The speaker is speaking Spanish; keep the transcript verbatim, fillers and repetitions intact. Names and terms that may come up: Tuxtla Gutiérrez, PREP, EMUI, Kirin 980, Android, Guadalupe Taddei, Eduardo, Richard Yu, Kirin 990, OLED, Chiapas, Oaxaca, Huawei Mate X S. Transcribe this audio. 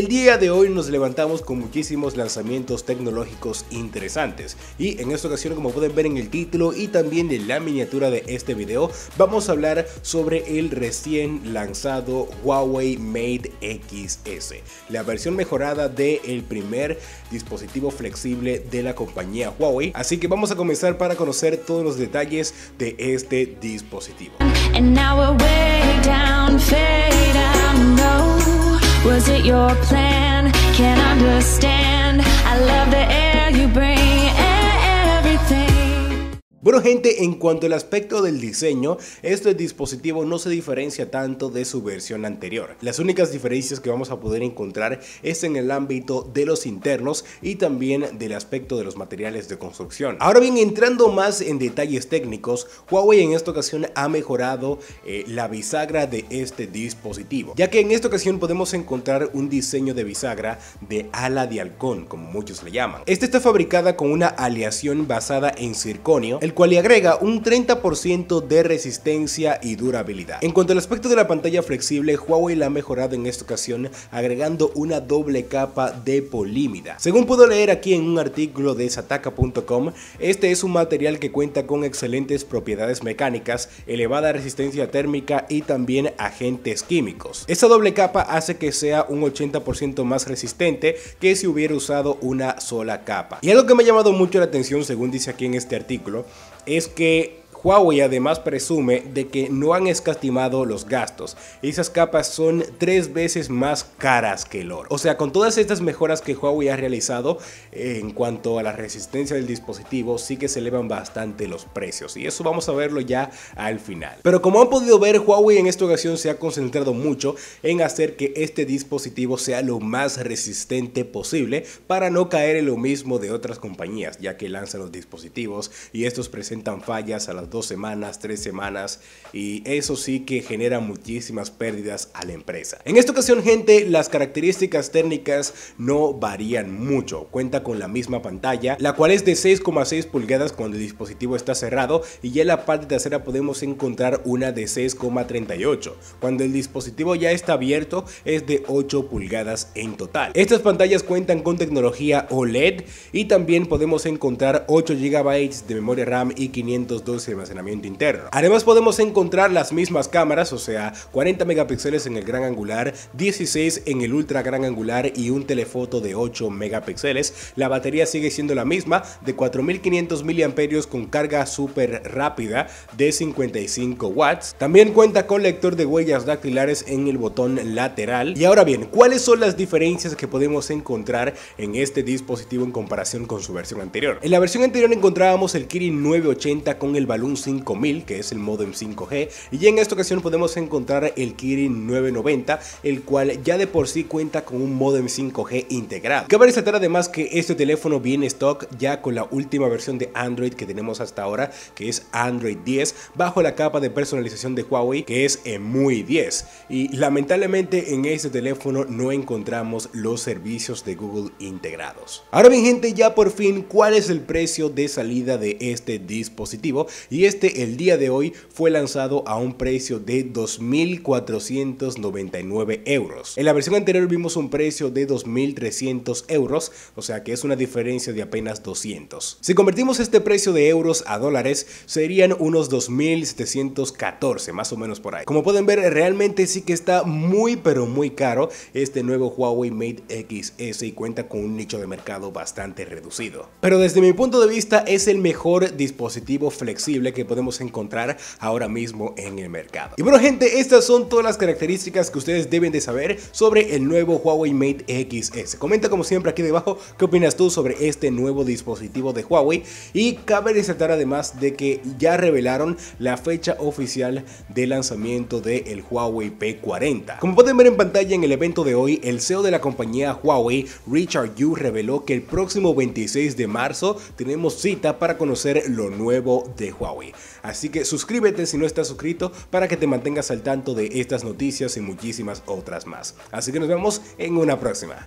El día de hoy nos levantamos con muchísimos lanzamientos tecnológicos interesantes y en esta ocasión, como pueden ver en el título y también en la miniatura de este video, vamos a hablar sobre el recién lanzado Huawei Mate X S, la versión mejorada del primer dispositivo flexible de la compañía Huawei. Así que vamos a comenzar para conocer todos los detalles de este dispositivo. Was it your plan? Can't understand. I love the air you bring. Bueno gente, en cuanto al aspecto del diseño, este dispositivo no se diferencia tanto de su versión anterior. Las únicas diferencias que vamos a poder encontrar es en el ámbito de los internos y también del aspecto de los materiales de construcción. Ahora bien, entrando más en detalles técnicos, Huawei en esta ocasión ha mejorado eh, la bisagra de este dispositivo, ya que en esta ocasión podemos encontrar un diseño de bisagra de ala de halcón, como muchos le llaman. Esta está fabricada con una aleación basada en circonio, el cual le agrega un treinta por ciento de resistencia y durabilidad. En cuanto al aspecto de la pantalla flexible, Huawei la ha mejorado en esta ocasión agregando una doble capa de polímida. Según puedo leer aquí en un artículo de sataka punto com, este es un material que cuenta con excelentes propiedades mecánicas, elevada resistencia térmica y también agentes químicos. Esta doble capa hace que sea un ochenta por ciento más resistente que si hubiera usado una sola capa. Y algo que me ha llamado mucho la atención, según dice aquí en este artículo, es que Huawei además presume de que no han escatimado los gastos. Esas capas son tres veces más caras que el oro. O sea, con todas estas mejoras que Huawei ha realizado en cuanto a la resistencia del dispositivo, sí que se elevan bastante los precios, y eso vamos a verlo ya al final. Pero como han podido ver, Huawei en esta ocasión se ha concentrado mucho en hacer que este dispositivo sea lo más resistente posible, para no caer en lo mismo de otras compañías, ya que lanzan los dispositivos y estos presentan fallas a las dos semanas, tres semanas, y eso sí que genera muchísimas pérdidas a la empresa. En esta ocasión gente, las características técnicas no varían mucho. Cuenta con la misma pantalla, la cual es de seis coma seis pulgadas cuando el dispositivo está cerrado, y ya en la parte trasera podemos encontrar una de seis coma treinta y ocho. Cuando el dispositivo ya está abierto es de ocho pulgadas en total. Estas pantallas cuentan con tecnología O L E D y también podemos encontrar ocho gigabytes de memoria RAM y quinientos doce de almacenamiento interno. Además podemos encontrar las mismas cámaras, o sea, cuarenta megapíxeles en el gran angular, dieciséis en el ultra gran angular y un telefoto de ocho megapíxeles. La batería sigue siendo la misma, de cuatro mil quinientos miliamperios con carga súper rápida de cincuenta y cinco watts. También cuenta con lector de huellas dactilares en el botón lateral. Y ahora bien, ¿cuáles son las diferencias que podemos encontrar en este dispositivo en comparación con su versión anterior? En la versión anterior encontrábamos el Kirin nueve ochenta con el Balloon cinco mil, que es el modem cinco G, y en esta ocasión podemos encontrar el Kirin nueve noventa, el cual ya de por sí cuenta con un modem cinco G integrado. Cabe resaltar además que este teléfono viene stock ya con la última versión de Android que tenemos hasta ahora, que es Android diez, bajo la capa de personalización de Huawei, que es E M U I diez, y lamentablemente en este teléfono no encontramos los servicios de Google integrados. Ahora bien gente, ya por fin, ¿cuál es el precio de salida de este dispositivo? Y este, el día de hoy, fue lanzado a un precio de dos mil cuatrocientos noventa y nueve euros. En la versión anterior vimos un precio de dos mil trescientos euros, o sea que es una diferencia de apenas doscientos. Si convertimos este precio de euros a dólares, serían unos dos mil setecientos catorce, más o menos por ahí. Como pueden ver, realmente sí que está muy pero muy caro este nuevo Huawei Mate X S, y cuenta con un nicho de mercado bastante reducido. Pero desde mi punto de vista es el mejor dispositivo flexible que podemos encontrar ahora mismo en el mercado. Y bueno gente, estas son todas las características que ustedes deben de saber sobre el nuevo Huawei Mate X S. Comenta como siempre aquí debajo qué opinas tú sobre este nuevo dispositivo de Huawei, y cabe resaltar además de que ya revelaron la fecha oficial de lanzamiento del Huawei P cuarenta. Como pueden ver en pantalla, en el evento de hoy, el C E O de la compañía Huawei, Richard Yu, reveló que el próximo veintiséis de marzo tenemos cita para conocer lo nuevo de Huawei. Así que suscríbete si no estás suscrito, para que te mantengas al tanto de estas noticias y muchísimas otras más. Así que nos vemos en una próxima.